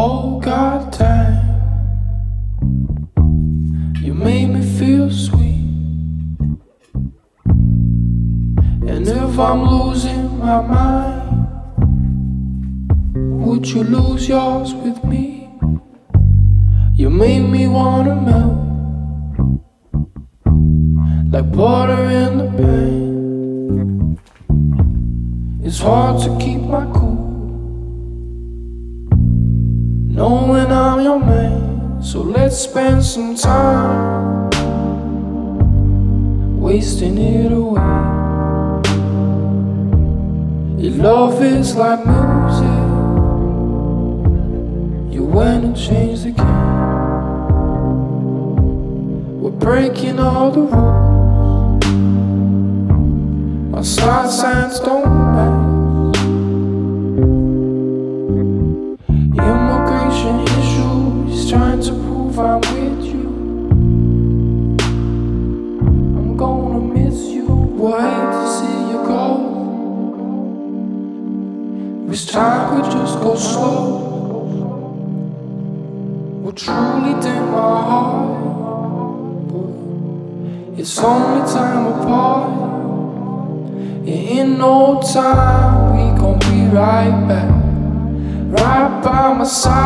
whole goddamn. You made me feel sweet. And if I'm losing my mind, would you lose yours with me? You made me wanna melt like water in the pan. It's hard to keep my cool knowing I'm your man. So let's spend some time wasting it away. Your love is like music, you went and changed the game. We're breaking all the rules, my star signs don't match. Immigration issues, trying to prove I'm with you. I'm gonna miss you, we'll hate to see you go. This time we just go slow, we'll truly dim our heart. It's only time apart. In no time, we gon' be right back, right by my side.